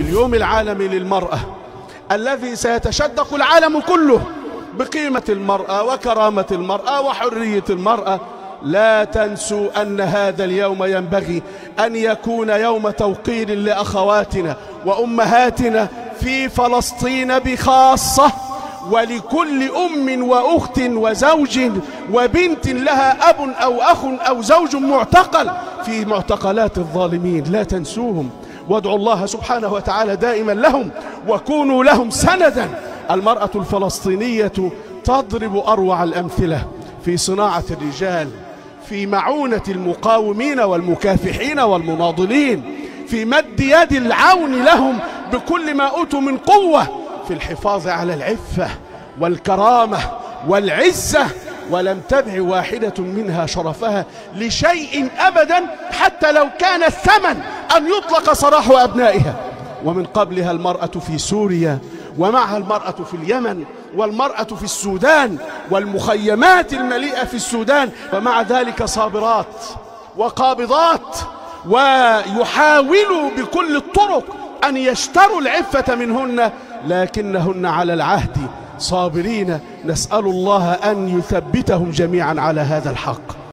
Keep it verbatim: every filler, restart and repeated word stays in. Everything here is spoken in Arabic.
اليوم العالمي للمرأة الذي سيتشدق العالم كله بقيمة المرأة وكرامة المرأة وحرية المرأة. لا تنسوا أن هذا اليوم ينبغي أن يكون يوم توقير لأخواتنا وأمهاتنا في فلسطين بخاصة، ولكل أم وأخت وزوج وبنت لها أب أو أخ أو زوج معتقل في معتقلات الظالمين. لا تنسوهم، وادعوا الله سبحانه وتعالى دائما لهم وكونوا لهم سندا. المرأة الفلسطينية تضرب أروع الأمثلة في صناعة الرجال، في معونة المقاومين والمكافحين والمناضلين، في مد يد العون لهم بكل ما أوتوا من قوة في الحفاظ على العفة والكرامة والعزة، ولم تدع واحدة منها شرفها لشيء أبدا، حتى لو كان الثمن أن يطلق سراح أبنائها. ومن قبلها المرأة في سوريا، ومعها المرأة في اليمن، والمرأة في السودان والمخيمات المليئة في السودان، ومع ذلك صابرات وقابضات، ويحاولوا بكل الطرق أن يشتروا العفة منهن، لكنهن على العهد صابرين. نسأل الله أن يثبتهم جميعا على هذا الحق.